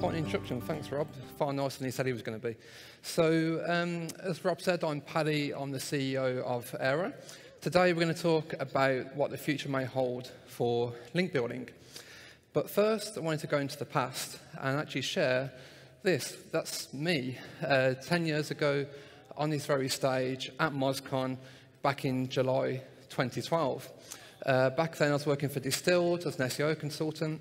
quite an introduction. Thanks, Rob. Far nicer than he said he was going to be. So, as Rob said, I'm Paddy. I'm the CEO of Aira. Today, we're going to talk about what the future may hold for link building. But first, I wanted to go into the past and actually share this. That's me 10 years ago on this very stage at MozCon back in July 2012. Back then, I was working for Distilled as an SEO consultant.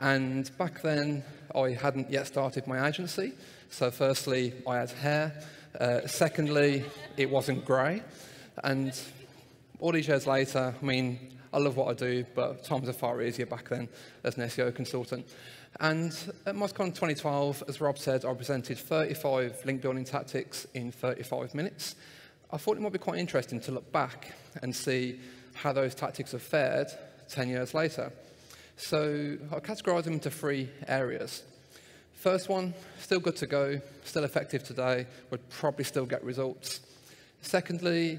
And back then, I hadn't yet started my agency. So firstly, I had hair. Secondly, it wasn't grey. And all these years later, I mean, I love what I do, but times are far easier back then as an SEO consultant. And at MozCon 2012, as Rob said, I presented 35 link building tactics in 35 minutes. I thought it might be quite interesting to look back and see how those tactics have fared 10 years later. So I categorized them into three areas. First one, still good to go, still effective today, would probably still get results. Secondly,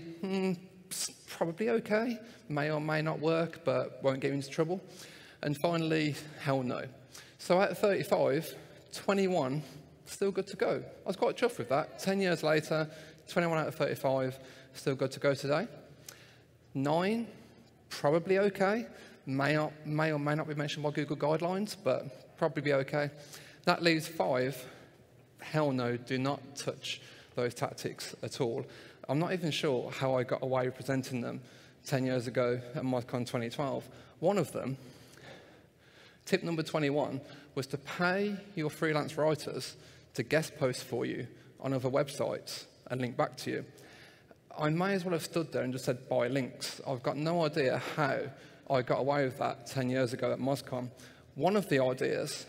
probably okay, may or may not work, but won't get you into trouble. And finally, hell no. So at 35, 21, still good to go. I was quite chuffed with that. 10 years later, 21 out of 35, still good to go today. 9, probably okay. May or may not be mentioned by Google guidelines, but probably be okay. That leaves 5. Hell no, do not touch those tactics at all. I'm not even sure how I got away with presenting them 10 years ago at MozCon 2012. One of them, tip number 21, was to pay your freelance writers to guest post for you on other websites and link back to you. I may as well have stood there and just said, buy links. I've got no idea how I got away with that 10 years ago at MozCon. One of the ideas,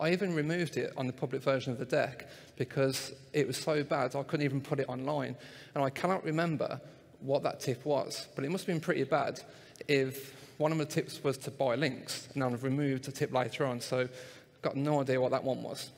I even removed it on the public version of the deck because it was so bad I couldn't even put it online. And I cannot remember what that tip was, but it must have been pretty bad if one of the tips was to buy links, and I've removed a tip later on, so I've got no idea what that one was.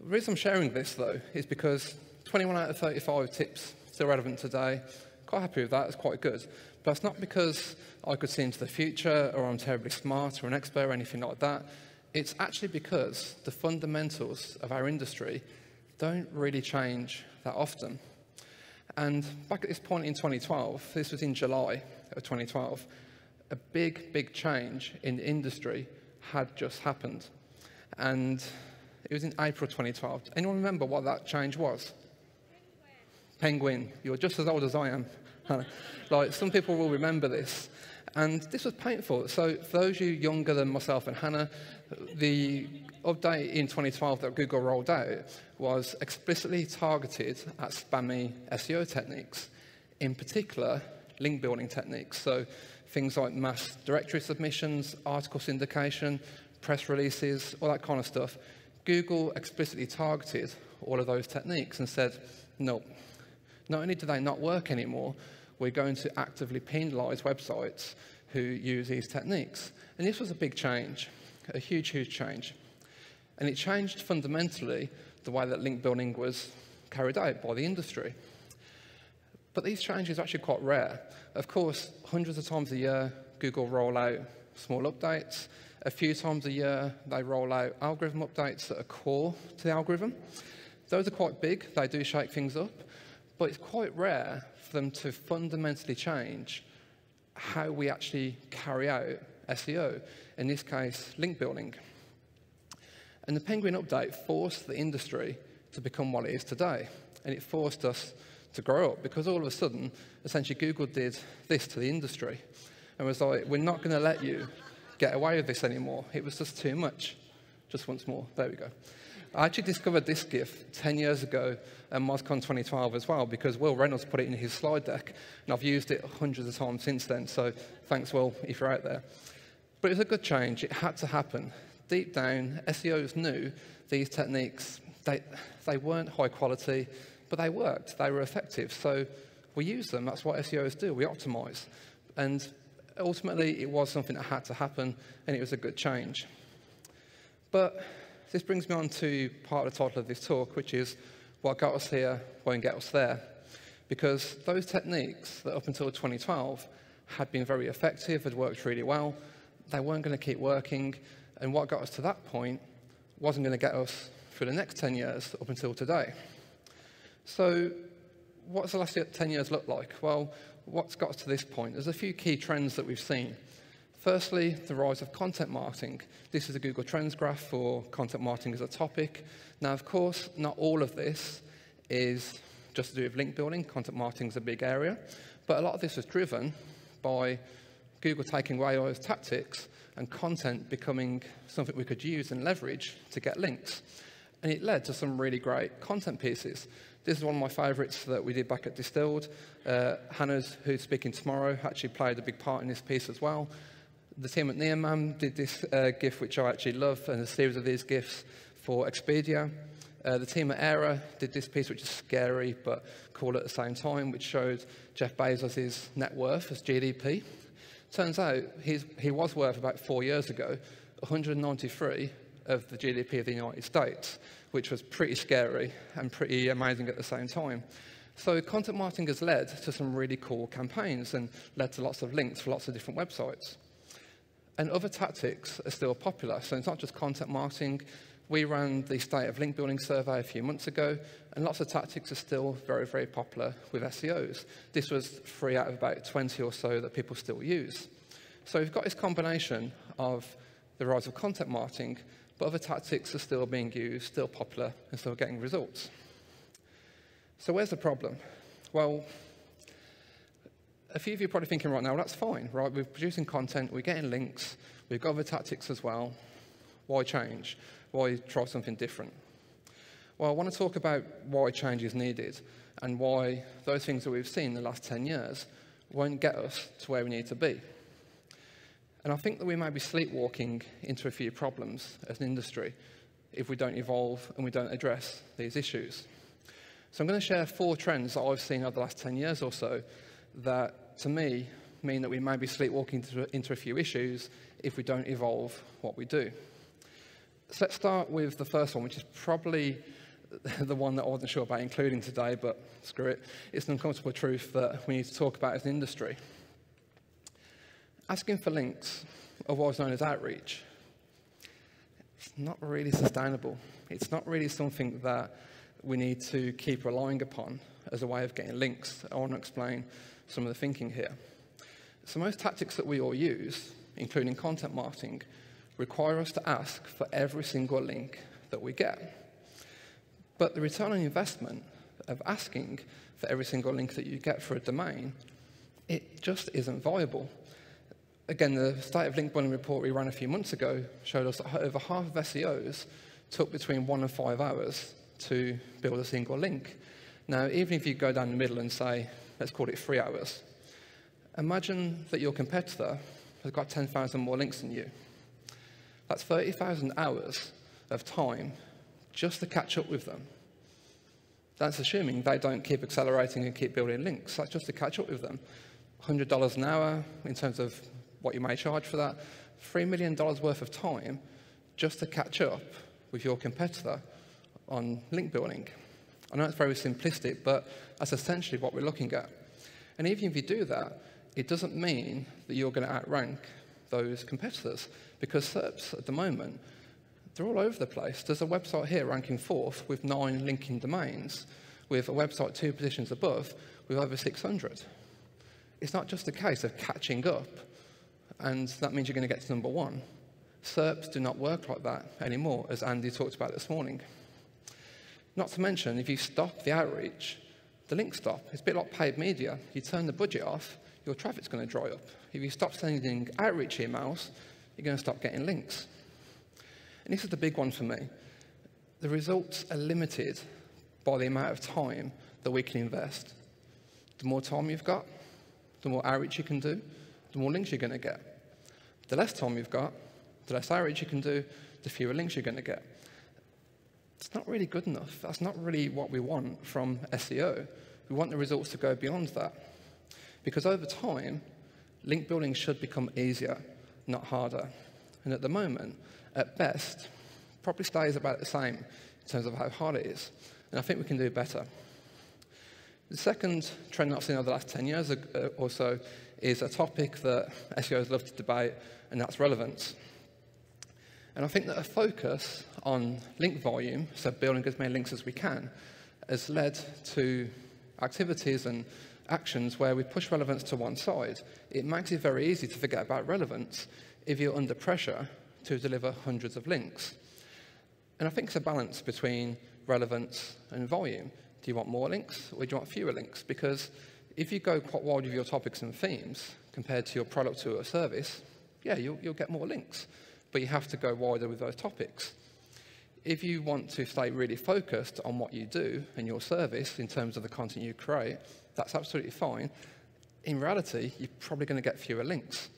The reason I'm sharing this, though, is because 21 out of 35 tips still relevant today. Quite happy with that, it's quite good. But it's not because I could see into the future or I'm terribly smart or an expert or anything like that. It's actually because the fundamentals of our industry don't really change that often. And back at this point in 2012, this was in July of 2012, a big, big change in the industry had just happened. And it was in April 2012. Anyone remember what that change was? Penguin, you're just as old as I am. Like, some people will remember this. And this was painful. So for those of you younger than myself and Hannah, the update in 2012 that Google rolled out was explicitly targeted at spammy SEO techniques, in particular, link building techniques. So things like mass directory submissions, article syndication, press releases, all that kind of stuff. Google explicitly targeted all of those techniques and said, no. Not only do they not work anymore, we're going to actively penalize websites who use these techniques. And this was a big change, a huge, huge change. And it changed fundamentally the way that link building was carried out by the industry. But these changes are actually quite rare. Of course, hundreds of times a year, Google roll out small updates. A few times a year, they roll out algorithm updates that are core to the algorithm. Those are quite big. They do shake things up. But it's quite rare for them to fundamentally change how we actually carry out SEO, in this case, link building. And the Penguin update forced the industry to become what it is today. And it forced us to grow up, because all of a sudden, essentially, Google did this to the industry and was like, we're not going to let you get away with this anymore. It was just too much. Just once more. There we go. I actually discovered this GIF 10 years ago at MozCon 2012 as well, because Will Reynolds put it in his slide deck, and I've used it hundreds of times since then, so thanks, Will, if you're out there. But it was a good change. It had to happen. Deep down, SEOs knew these techniques. They weren't high quality, but they worked. They were effective, so we use them. That's what SEOs do. We optimize. And ultimately, it was something that had to happen, and it was a good change. But this brings me on to part of the title of this talk, which is, what got us here won't get us there. Because those techniques that up until 2012 had been very effective, had worked really well, they weren't going to keep working. And what got us to that point wasn't going to get us for the next 10 years up until today. So what's the last 10 years look like? Well, what's got us to this point? There's a few key trends that we've seen. Firstly, the rise of content marketing. This is a Google Trends graph for content marketing as a topic. Now, of course, not all of this is just to do with link building. Content marketing is a big area. But a lot of this is driven by Google taking away all those tactics and content becoming something we could use and leverage to get links. And it led to some really great content pieces. This is one of my favorites that we did back at Distilled. Hannah's, who's speaking tomorrow, actually played a big part in this piece as well. The team at Neomam did this GIF, which I actually love, and a series of these GIFs for Expedia. The team at Aira did this piece, which is scary, but cool at the same time, which showed Jeff Bezos' net worth as GDP. Turns out he was worth about 4 years ago, 193 of the GDP of the United States, which was pretty scary and pretty amazing at the same time. So content marketing has led to some really cool campaigns and led to lots of links for lots of different websites. And other tactics are still popular, so it's not just content marketing. We ran the State of Link Building survey a few months ago, and lots of tactics are still very, very popular with SEOs. This was 3 out of about 20 or so that people still use. So we've got this combination of the rise of content marketing, but other tactics are still being used, still popular, and still getting results. So where's the problem? Well, a few of you are probably thinking right now, well, that's fine, right? We're producing content, we're getting links, we've got other tactics as well. Why change? Why try something different? Well, I want to talk about why change is needed and why those things that we've seen in the last 10 years won't get us to where we need to be. And I think that we may be sleepwalking into a few problems as an industry if we don't evolve and we don't address these issues. So I'm going to share 4 trends that I've seen over the last 10 years or so that, to me, mean that we may be sleepwalking into a few issues if we don't evolve what we do. So let's start with the first one, which is probably the one that I wasn't sure about including today, but screw it. It's an uncomfortable truth that we need to talk about as an industry. Asking for links, or what's known as outreach, it's not really sustainable. It's not really something that we need to keep relying upon as a way of getting links. I want to explain some of the thinking here. So most tactics that we all use, including content marketing, require us to ask for every single link that we get. But the return on investment of asking for every single link that you get for a domain, it just isn't viable. Again, the State of Link Building report we ran a few months ago showed us that over half of SEOs took between 1 and 5 hours to build a single link. Now, even if you go down the middle and say, let's call it 3 hours, imagine that your competitor has got 10,000 more links than you. That's 30,000 hours of time just to catch up with them. That's assuming they don't keep accelerating and keep building links. That's just to catch up with them. $100 an hour in terms of what you may charge for that, $3 million worth of time just to catch up with your competitor on link building. I know it's very simplistic, but that's essentially what we're looking at. And even if you do that, it doesn't mean that you're going to outrank those competitors, because SERPs at the moment, they're all over the place. There's a website here ranking 4th with 9 linking domains, with a website 2 positions above with over 600. It's not just a case of catching up, and that means you're going to get to number 1. SERPs do not work like that anymore, as Andy talked about this morning. Not to mention, if you stop the outreach, the links stop. It's a bit like paid media. You turn the budget off, your traffic's going to dry up. If you stop sending outreach emails, you're going to stop getting links. And this is the big one for me. The results are limited by the amount of time that we can invest. The more time you've got, the more outreach you can do, the more links you're going to get. The less time you've got, the less outreach you can do, the fewer links you're going to get. It's not really good enough. That's not really what we want from SEO. We want the results to go beyond that. Because over time, link building should become easier, not harder. And at the moment, at best, probably stays about the same in terms of how hard it is. And I think we can do better. The second trend I've seen over the last 10 years or so is a topic that SEOs love to debate, and that's relevance. And I think that a focus on link volume, so building as many links as we can, has led to activities and actions where we push relevance to one side. It makes it very easy to forget about relevance if you're under pressure to deliver hundreds of links. And I think it's a balance between relevance and volume. Do you want more links or do you want fewer links? Because if you go quite wide with your topics and themes compared to your product or a service, yeah, you'll get more links, but you have to go wider with those topics. If you want to stay really focused on what you do and your service in terms of the content you create, that's absolutely fine. In reality, you're probably going to get fewer links.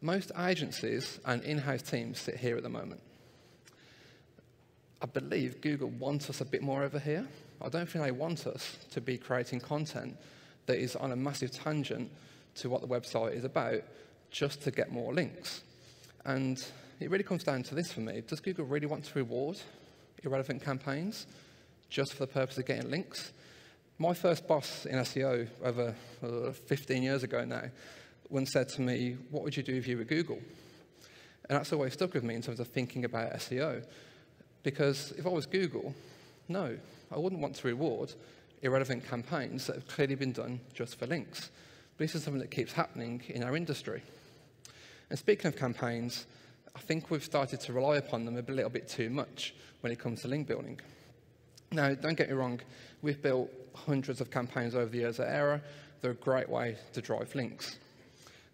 Most agencies and in-house teams sit here at the moment. I believe Google wants us a bit more over here. I don't think they want us to be creating content that is on a massive tangent to what the website is about just to get more links. And it really comes down to this for me. Does Google really want to reward irrelevant campaigns just for the purpose of getting links? My first boss in SEO over 15 years ago now once said to me, what would you do if you were Google? And that's always stuck with me in terms of thinking about SEO. Because if I was Google, no, I wouldn't want to reward irrelevant campaigns that have clearly been done just for links. But this is something that keeps happening in our industry. And speaking of campaigns, I think we've started to rely upon them a little bit too much when it comes to link building. Now, don't get me wrong, we've built hundreds of campaigns over the years at Aira. They're a great way to drive links.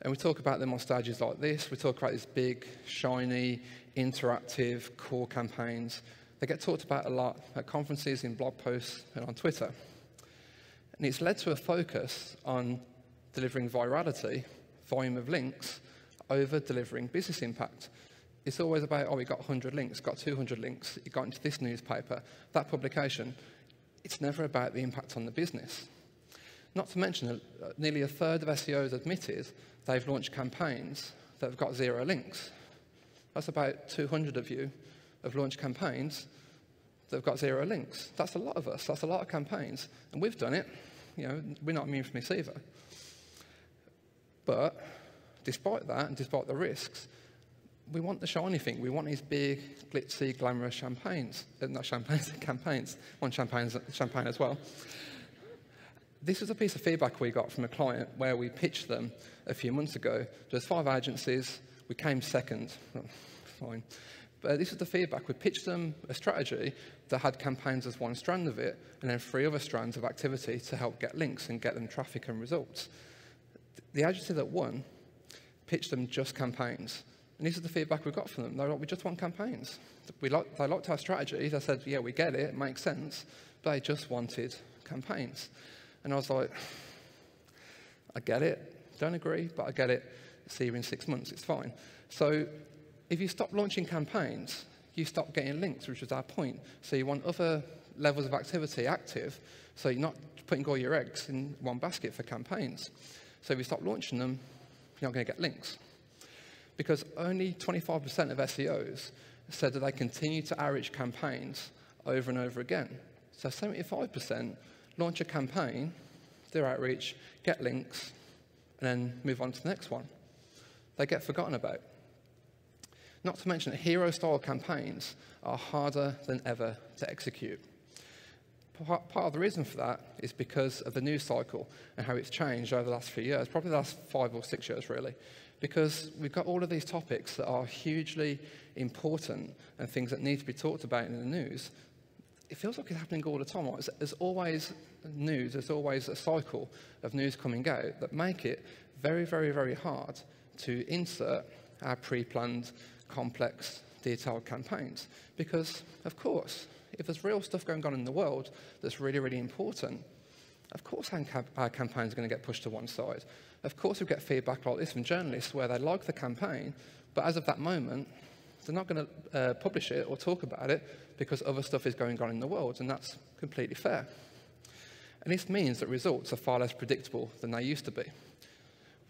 And we talk about them on stages like this. We talk about these big, shiny, interactive, core campaigns. They get talked about a lot at conferences, in blog posts, and on Twitter. And it's led to a focus on delivering virality, volume of links, over delivering business impact. It's always about, oh, we got 100 links, got 200 links, it got into this newspaper, that publication. It's never about the impact on the business. Not to mention, nearly a third of SEOs admitted they've launched campaigns that have got 0 links. That's about 200 of you have launched campaigns that have got 0 links. That's a lot of us. That's a lot of campaigns. And we've done it. You know, we're not immune from this either. But despite that, and despite the risks, we want the shiny thing. We want these big, glitzy, glamorous champagnes. Not champagnes, campaigns. One champagne as well. This was a piece of feedback we got from a client where we pitched them a few months ago. There's 5 agencies. We came second. Oh, fine. But this is the feedback. We pitched them a strategy that had campaigns as one strand of it, and then 3 other strands of activity to help get links and get them traffic and results. The agency that won pitched them just campaigns. And this is the feedback we got from them. They were like, we just want campaigns. They liked our strategies. I said, yeah, we get it. It makes sense. But they just wanted campaigns. And I was like, I get it. Don't agree, but I get it. See you in 6 months. It's fine. So if you stop launching campaigns, you stop getting links, which was our point. So you want other levels of activity active, so you're not putting all your eggs in one basket for campaigns. So if you stop launching them, you're not going to get links. Because only 25% of SEOs said that they continue to average campaigns over and over again. So 75% launch a campaign, do outreach, get links, and then move on to the next one. They get forgotten about. Not to mention that hero-style campaigns are harder than ever to execute. Part of the reason for that is because of the news cycle and how it's changed over the last few years, probably the last 5 or 6 years, really, because we've got all of these topics that are hugely important and things that need to be talked about in the news. It feels like it's happening all the time. There's always news, there's always a cycle of news coming out that make it very, very, very hard to insert our pre-planned, complex, detailed campaigns. Because, of course, if there's real stuff going on in the world that's really, really important, of course our campaigns are going to get pushed to one side. Of course we get feedback like this from journalists where they like the campaign, but as of that moment, they're not going to publish it or talk about it because other stuff is going on in the world, and that's completely fair. And this means that results are far less predictable than they used to be,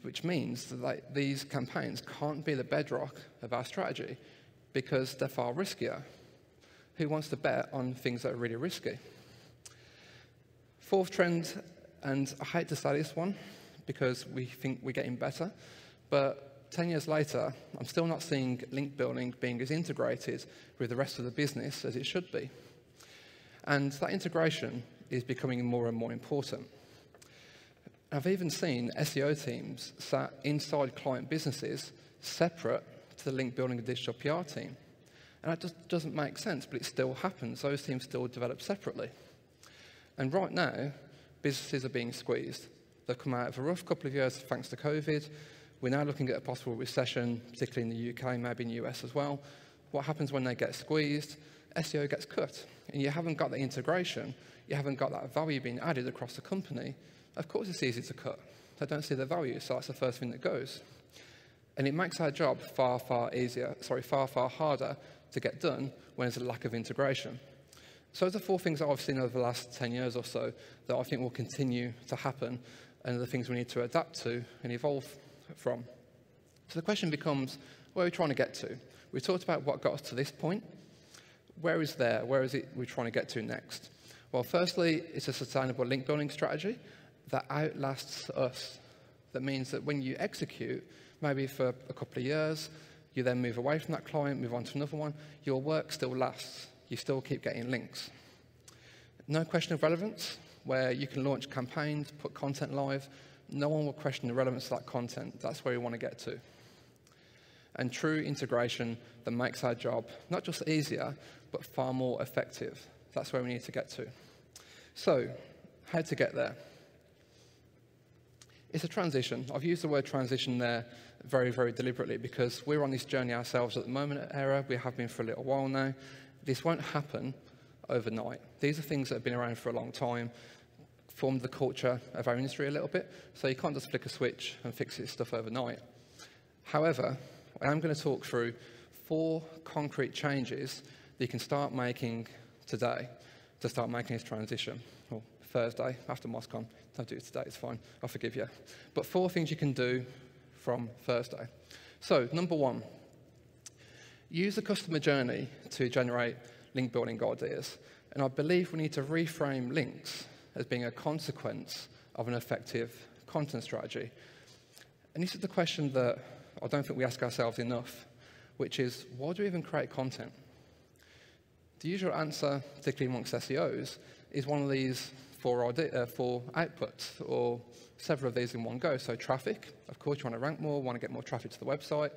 which means that these campaigns can't be the bedrock of our strategy because they're far riskier. Who wants to bet on things that are really risky? Fourth trend, and I hate to say this one because we think we're getting better, but 10 years later, I'm still not seeing link building being as integrated with the rest of the business as it should be. And that integration is becoming more and more important. I've even seen SEO teams sat inside client businesses separate to the link building and digital PR team. And that just doesn't make sense, but it still happens. Those teams still develop separately. And right now, businesses are being squeezed. They've come out of a rough couple of years thanks to COVID. We're now looking at a possible recession, particularly in the UK, maybe in the US as well. What happens when they get squeezed? SEO gets cut, and you haven't got the integration. You haven't got that value being added across the company. Of course it's easy to cut. They don't see the value, so that's the first thing that goes. And it makes our job far, far harder to get done when there's a lack of integration. So those are four things that I've seen over the last 10 years or so that I think will continue to happen and the things we need to adapt to and evolve from. So the question becomes, where are we trying to get to? We talked about what got us to this point. Where is it we're trying to get to next? Well, firstly, it's a sustainable link building strategy that outlasts us. That means that when you execute, maybe for a couple of years, you then move away from that client, move on to another one, your work still lasts. You still keep getting links. No question of relevance, where you can launch campaigns, put content live. No one will question the relevance of that content. That's where we want to get to. And true integration that makes our job not just easier, but far more effective. That's where we need to get to. So, how to get there? It's a transition. I've used the word transition there very, very deliberately because we're on this journey ourselves at the moment at Aira. We have been for a little while now. This won't happen overnight. These are things that have been around for a long time, formed the culture of our industry a little bit, so you can't just flick a switch and fix this stuff overnight. However, I am going to talk through four concrete changes that you can start making today to start making this transition. Well, Thursday, after MozCon. Don't do it today, it's fine, I'll forgive you. But four things you can do from Thursday. So, number one, use the customer journey to generate link building ideas. And I believe we need to reframe links as being a consequence of an effective content strategy. And this is the question that I don't think we ask ourselves enough, which is, why do we even create content? The usual answer, particularly amongst SEOs, is one of these four outputs, or several of these in one go. So traffic, of course, you want to rank more, want to get more traffic to the website,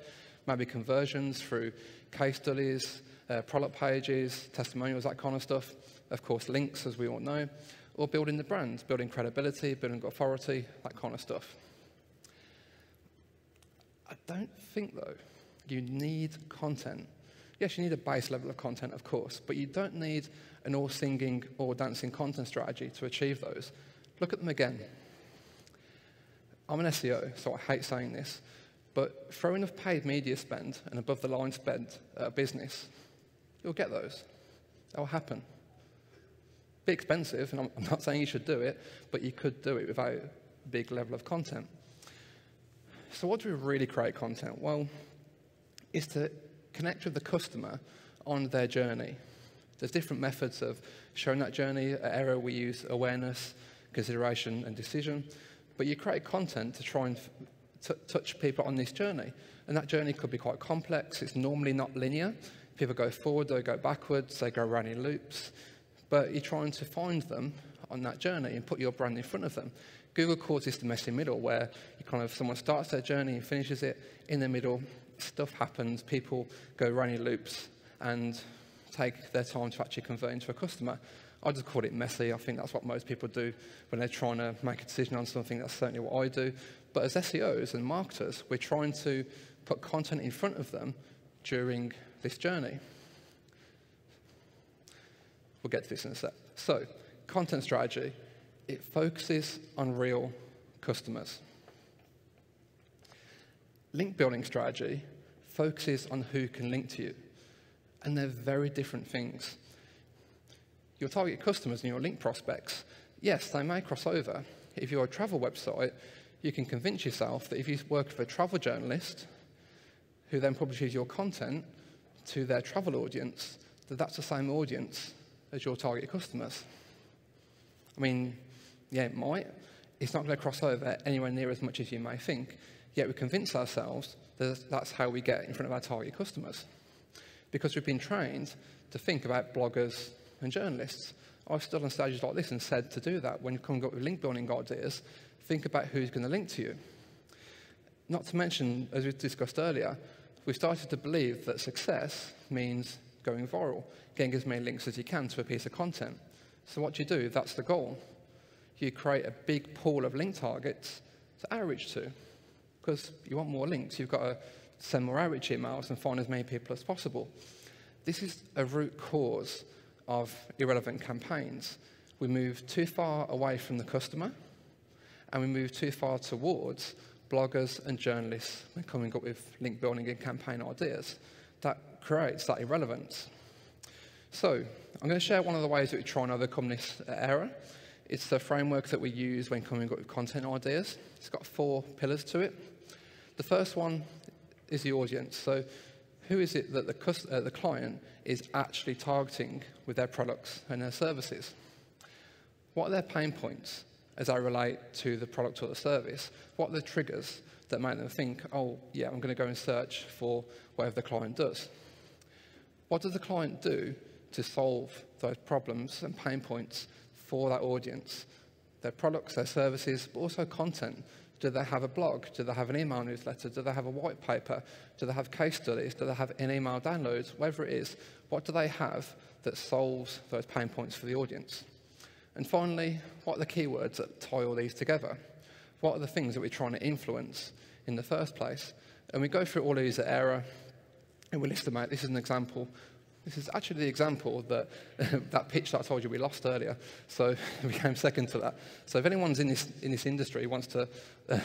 maybe conversions through case studies, product pages, testimonials, that kind of stuff. Of course, links, as we all know, or building the brand, building credibility, building authority, that kind of stuff. I don't think, though, you need content. Yes, you need a base level of content, of course, but you don't need an all-singing, all-dancing content strategy to achieve those. Look at them again. I'm an SEO, so I hate saying this, but throw enough paid media spend and above-the-line spend at a business, you'll get those. That will happen. Be expensive, and I'm not saying you should do it, but you could do it without a big level of content. So what do we really create content? Well, it's to connect with the customer on their journey. There's different methods of showing that journey. At Aira, we use awareness, consideration, and decision. But you create content to try and touch people on this journey. And that journey could be quite complex. It's normally not linear. People go forward, they go backwards, they go around in loops. But you're trying to find them on that journey and put your brand in front of them. Google calls this the messy middle, where you kind of someone starts their journey and finishes it in the middle. Stuff happens, people go running loops and take their time to actually convert into a customer. I just call it messy. I think that's what most people do when they're trying to make a decision on something. That's certainly what I do. But as SEOs and marketers, we're trying to put content in front of them during this journey. We'll get to this in a sec. So, content strategy. It focuses on real customers. Link building strategy focuses on who can link to you. And they're very different things. Your target customers and your link prospects, yes, they may cross over. If you're a travel website, you can convince yourself that if you work with a travel journalist who then publishes your content to their travel audience, that that's the same audience as your target customers. I mean, yeah, it might. It's not going to cross over anywhere near as much as you may think. Yet we convince ourselves that that's how we get in front of our target customers, because we've been trained to think about bloggers and journalists. I've stood on stages like this and said to do that when you've come up with link building ideas, think about who's going to link to you. Not to mention, as we discussed earlier, we've started to believe that success means going viral, getting as many links as you can to a piece of content. So what you do, if that's the goal, you create a big pool of link targets to outreach to, because you want more links. You've got to send more outreach emails and find as many people as possible. This is a root cause of irrelevant campaigns. We move too far away from the customer, and we move too far towards bloggers and journalists when coming up with link building and campaign ideas. That creates that irrelevance. So I'm going to share one of the ways that we try and overcome this error. It's the framework that we use when coming up with content ideas. It's got 4 pillars to it. The first one is the audience. So who is it that the client is actually targeting with their products and their services? What are their pain points as they relate to the product or the service? What are the triggers that make them think, oh, yeah, I'm going to go and search for whatever the client does? What does the client do to solve those problems and pain points for that audience? Their products, their services, but also content. Do they have a blog? Do they have an email newsletter? Do they have a white paper? Do they have case studies? Do they have an email download? Whatever it is, what do they have that solves those pain points for the audience? And finally, what are the keywords that tie all these together? What are the things that we're trying to influence in the first place? And we go through all of these at Aira, and we list them out. This is an example. This is actually the example that that pitch that I told you we lost earlier. So we came second to that. So if anyone's in this industry wants to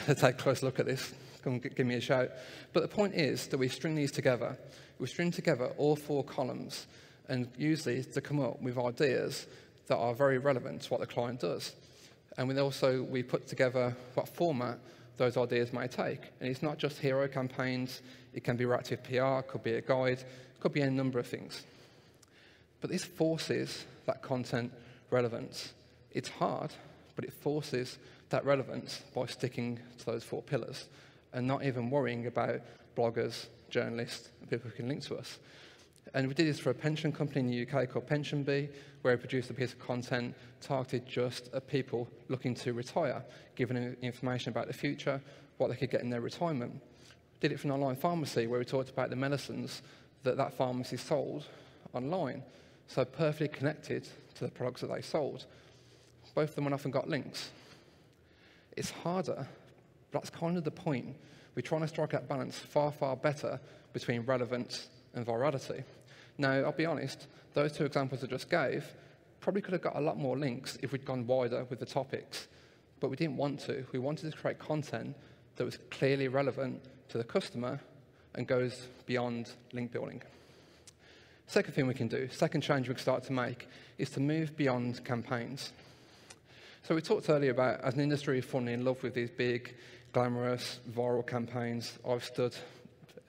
take a close look at this, come give me a shout. But the point is that we string these together. We string together all 4 columns and use these to come up with ideas that are very relevant to what the client does. And we also put together what format those ideas may take. And it's not just hero campaigns. It can be reactive PR, could be a guide, could be a number of things. But this forces that content relevance. It's hard, but it forces that relevance by sticking to those 4 pillars and not even worrying about bloggers, journalists, and people who can link to us. And we did this for a pension company in the UK called PensionBee, where we produced a piece of content targeted just at people looking to retire, giving them information about the future, what they could get in their retirement. We did it for an online pharmacy, where we talked about the medicines that that pharmacy sold online, so perfectly connected to the products that they sold. Both of them went off and got links. It's harder, but that's kind of the point. We're trying to strike that balance far, far better between relevance and virality. Now, I'll be honest, those 2 examples I just gave probably could have got a lot more links if we'd gone wider with the topics, but we didn't want to. We wanted to create content that was clearly relevant to the customer and goes beyond link building. Second thing we can do, second change we can start to make, is to move beyond campaigns. So we talked earlier about, as an industry, falling in love with these big, glamorous, viral campaigns. I've stood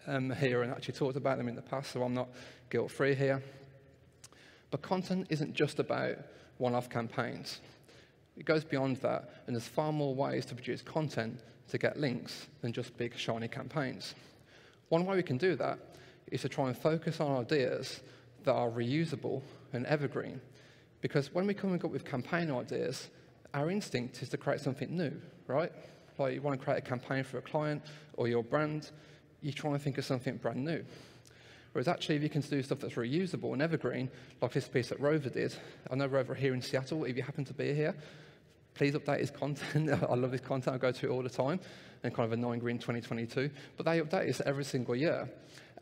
here and actually talked about them in the past, so I'm not guilt-free here. But content isn't just about one-off campaigns. It goes beyond that, and there's far more ways to produce content to get links than just big, shiny campaigns. One way we can do that is to try and focus on ideas that are reusable and evergreen. Because when we're coming up with campaign ideas, our instinct is to create something new, right? Like, you want to create a campaign for a client or your brand, you're trying to think of something brand new. Whereas actually, if you can do stuff that's reusable and evergreen, like this piece that Rover did. I know Rover here in Seattle, if you happen to be here, please update his content. I love his content. I go to it all the time. And kind of annoying green 2022. But they update this every single year.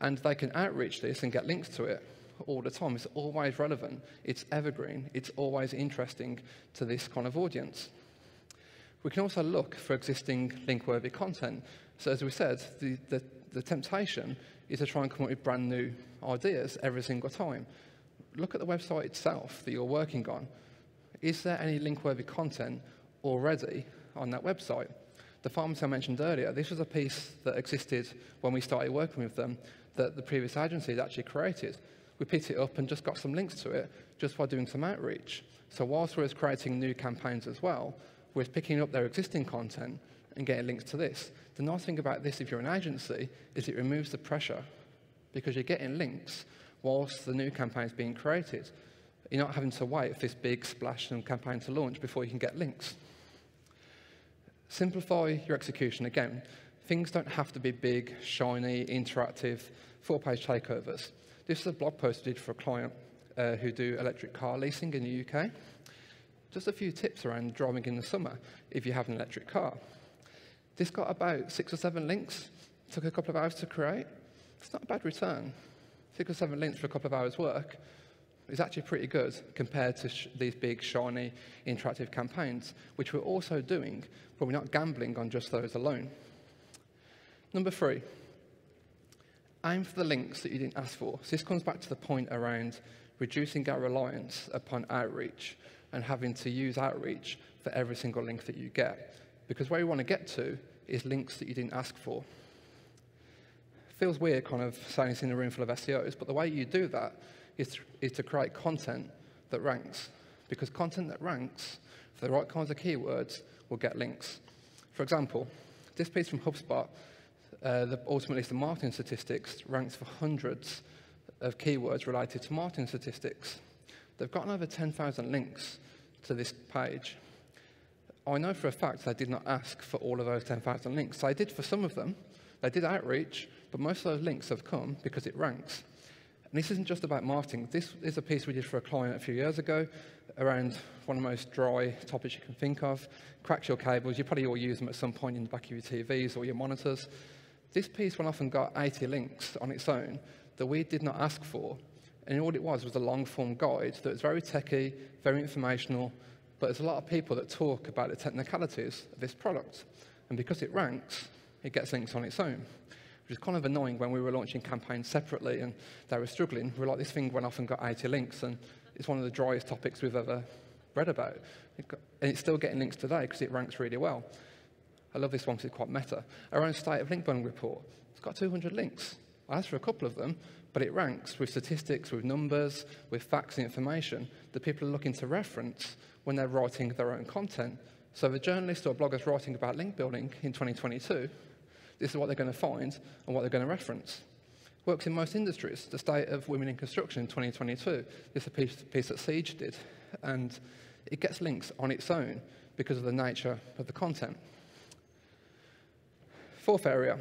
And they can outreach this and get links to it all the time. It's always relevant. It's evergreen. It's always interesting to this kind of audience. We can also look for existing link-worthy content. So as we said, the temptation is to try and come up with brand new ideas every single time. Look at the website itself that you're working on. Is there any link-worthy content already on that website? The pharmacy I mentioned earlier, this was a piece that existed when we started working with them that the previous agency had actually created. We picked it up and just got some links to it just by doing some outreach. So whilst we're creating new campaigns as well, we're picking up their existing content and getting links to this. The nice thing about this, if you're an agency, is it removes the pressure because you're getting links whilst the new campaign is being created. You're not having to wait for this big splash and campaign to launch before you can get links. Simplify your execution. Again, things don't have to be big, shiny, interactive, four-page takeovers. This is a blog post I did for a client who do electric car leasing in the UK. Just a few tips around driving in the summer if you have an electric car. This got about 6 or 7 links. Took a couple of hours to create. It's not a bad return. 6 or 7 links for a couple of hours' work is actually pretty good compared to these big, shiny, interactive campaigns, which we're also doing, but we're not gambling on just those alone. Number 3, aim for the links that you didn't ask for. So this comes back to the point around reducing our reliance upon outreach and having to use outreach for every single link that you get, because where you want to get to is links that you didn't ask for. Feels weird kind of saying it's in a room full of SEOs, but the way you do that is to create content that ranks, because content that ranks for the right kinds of keywords will get links. For example, this piece from HubSpot, ultimately the marketing statistics, ranks for hundreds of keywords related to marketing statistics. They've gotten over 10,000 links to this page. I know for a fact they did not ask for all of those 10,000 links. They did for some of them. They did outreach, but most of those links have come because it ranks. And this isn't just about marketing. This is a piece we did for a client a few years ago around one of the most dry topics you can think of. Coaxial cables, you probably all use them at some point in the back of your TVs or your monitors. This piece went off and got 80 links on its own that we did not ask for. And all it was a long-form guide that was very techy, very informational, but there's a lot of people that talk about the technicalities of this product. And because it ranks, it gets links on its own. It was kind of annoying when we were launching campaigns separately and they were struggling. We were like, this thing went off and got 80 links, and it's one of the driest topics we've ever read about. And it's still getting links today because it ranks really well. I love this one because it's quite meta. Our own State of Link Bundling report. It's got 200 links. I asked for a couple of them, but it ranks with statistics, with numbers, with facts and information that people are looking to reference when they're writing their own content. So if a journalist or bloggers writing about link building in 2022, this is what they're going to find and what they're going to reference. Works in most industries. The state of women in construction in 2022. This is a piece that Siege did. And it gets links on its own because of the nature of the content. 4th area,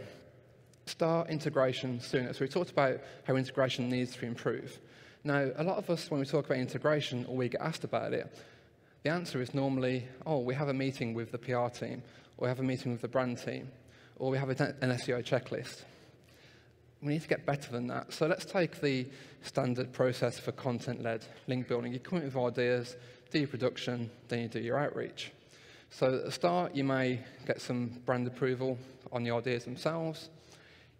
start integration sooner. So we talked about how integration needs to improve. Now, a lot of us, when we talk about integration or we get asked about it, the answer is normally, oh, we have a meeting with the PR team, or we have a meeting with the brand team, or we have an SEO checklist. We need to get better than that. So let's take the standard process for content-led link building. You come up with ideas, do your production, then you do your outreach. So at the start, you may get some brand approval on the ideas themselves.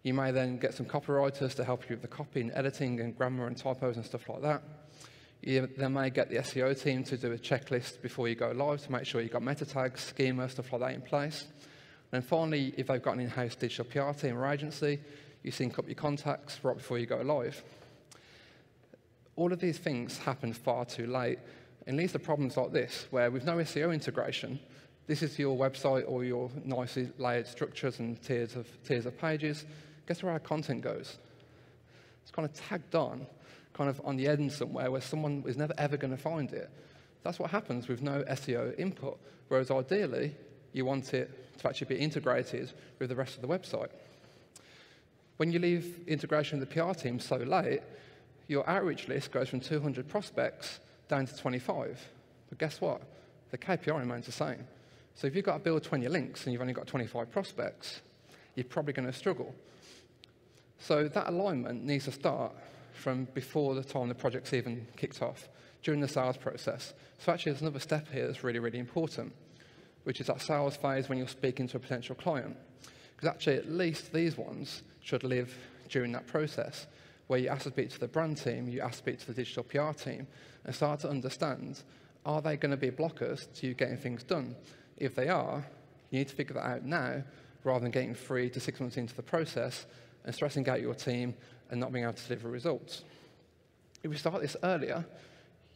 You may then get some copywriters to help you with the copy and editing and grammar and typos and stuff like that. You then may get the SEO team to do a checklist before you go live to make sure you've got meta tags, schema, stuff like that in place. And finally, if they've got an in-house digital PR team or agency, you sync up your contacts right before you go live. All of these things happen far too late, and leads to problems like this, where with no SEO integration, this is your website or your nicely layered structures and tiers of pages. Guess where our content goes? It's kind of tagged on, kind of on the end somewhere where someone is never ever going to find it. That's what happens with no SEO input, whereas ideally, you want it to actually be integrated with the rest of the website. When you leave integration with the PR team so late, your outreach list goes from 200 prospects down to 25. But guess what? The KPI remains the same. So if you've got to build 20 links and you've only got 25 prospects, you're probably going to struggle. So that alignment needs to start from before the time the project's even kicked off, during the sales process. So actually, there's another step here that's really, really important, which is that sales phase when you're speaking to a potential client. Because actually, at least these ones should live during that process, where you ask to speak to the brand team, you ask to speak to the digital PR team, and start to understand, are they going to be blockers to you getting things done? If they are, you need to figure that out now, rather than getting 3 to 6 months into the process and stressing out your team and not being able to deliver results. If we start this earlier,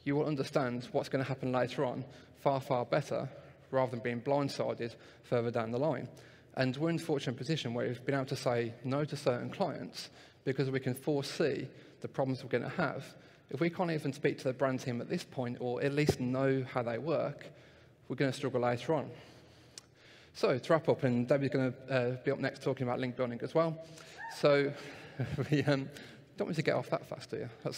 you will understand what's going to happen later on far, far better, rather than being blindsided further down the line. And we're in the fortunate position where we've been able to say no to certain clients because we can foresee the problems we're going to have. If we can't even speak to the brand team at this point, or at least know how they work, we're going to struggle later on. So to wrap up, and David's going to be up next talking about link building as well. So we don't want to get off that fast, do you?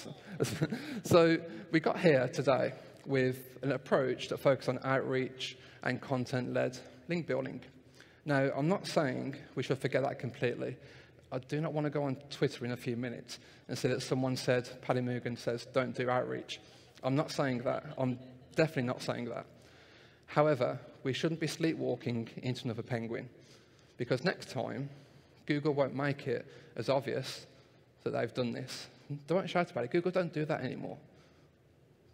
So we got here today with an approach that focused on outreach and content-led link building. Now, I'm not saying we should forget that completely. I do not want to go on Twitter in a few minutes and say that someone said, Paddy Moogan says, don't do outreach. I'm not saying that. I'm definitely not saying that. However, we shouldn't be sleepwalking into another Penguin, because next time, Google won't make it as obvious that they've done this. Don't shout about it. Google don't do that anymore.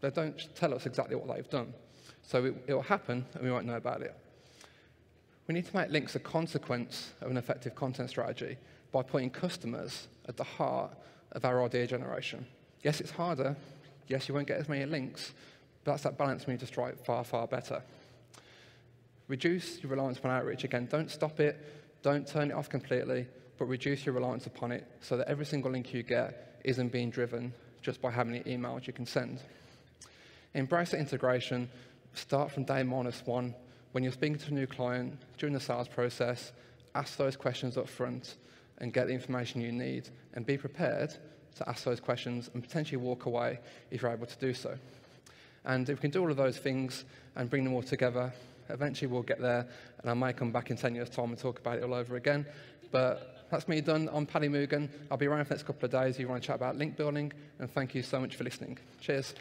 They don't tell us exactly what they've done. So it will happen, and we won't know about it. We need to make links a consequence of an effective content strategy by putting customers at the heart of our idea generation. Yes, it's harder. Yes, you won't get as many links. But that's that balance we need to strike far, far better. Reduce your reliance upon outreach. Again, don't stop it. Don't turn it off completely. But reduce your reliance upon it so that every single link you get isn't being driven just by how many emails you can send. Embrace the integration. Start from day minus one. When you're speaking to a new client, during the sales process, ask those questions up front and get the information you need, and be prepared to ask those questions and potentially walk away if you're able to do so. And if we can do all of those things and bring them all together, eventually we'll get there, and I might come back in 10 years' time and talk about it all over again. But that's me done. I'm Paddy Moogan. I'll be around for the next couple of days if you want to chat about link building, and thank you so much for listening. Cheers.